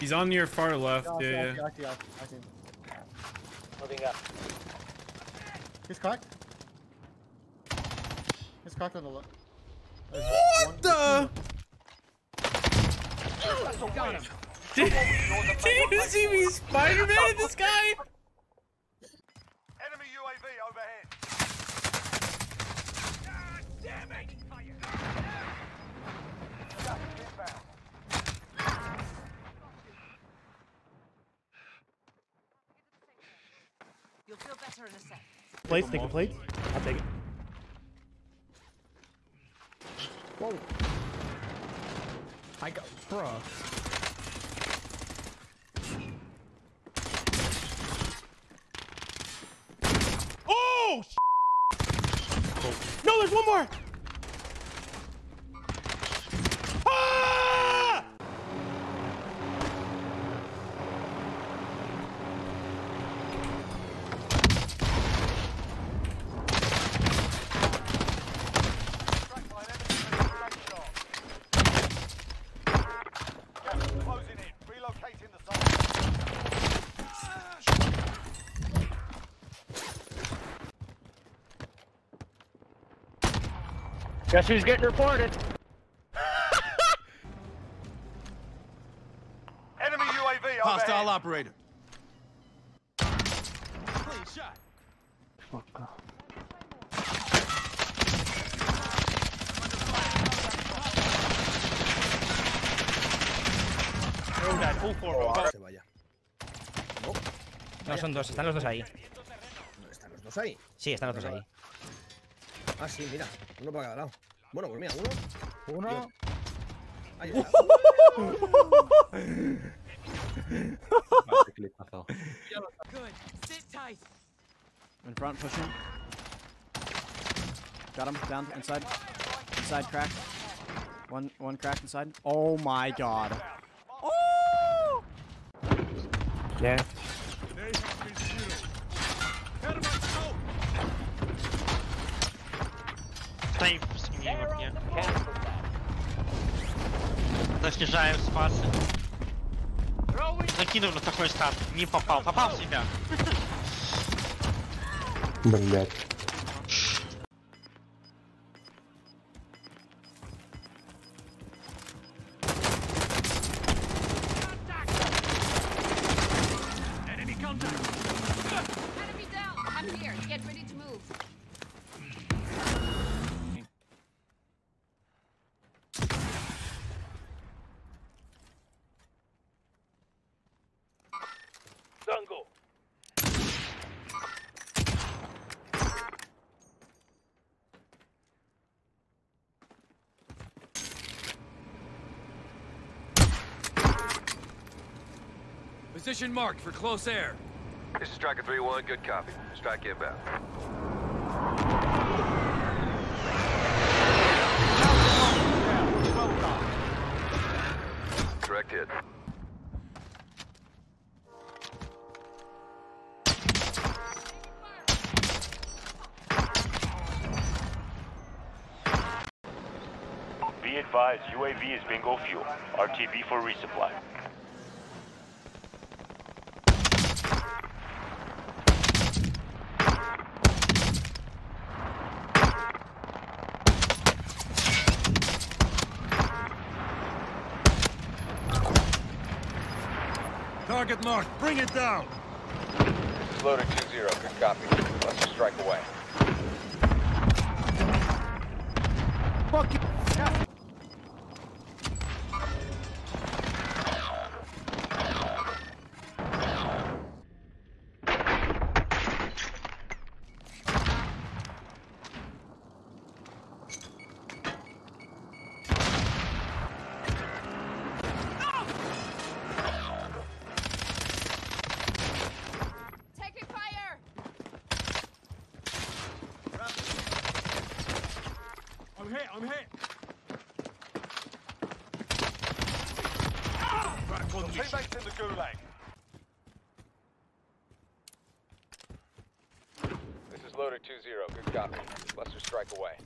He's on your far left, yeah. I see. Holding up. He's cracked. He's cracked on the left. What the? Did you see me Spider-Man in the sky? Enemy UAV overhead. God damn it! You'll feel better in a sec. Plates, take the plates. I'll take it. Whoa. I got, bruh. No, there's one more! Ah! Closing in, relocating the zone. Guess who's getting reported? Enemy UAV. Hostile operator. Clean shot. Fuck off. Full forward. Se vaya. No, son dos. Están los dos ahí. ¿Están los dos ahí? Sí, están los dos ahí. Ah, sí, mira. Uno para cada lado. Bueno, pues mira, uno. Ahí está. In front, pushing. Got him down inside. Inside crack. One crack inside. Oh my god. Oh! Yeah. Снижаем спасы. Закинул на такой стат. Не попал. Попал в себя. Блять. Dango. Position marked for close air. This is Stryker 3-1, good copy. Strike inbound. Direct hit. Be advised, UAV is bingo fuel. RTB for resupply. Target marked, bring it down! Loader 2-0, good copy. Let's just strike away. Fuck you! Yeah. I'm hit! Ah! Teammates in the gulag. This is Loader 2-0, good copy. Buster strike away.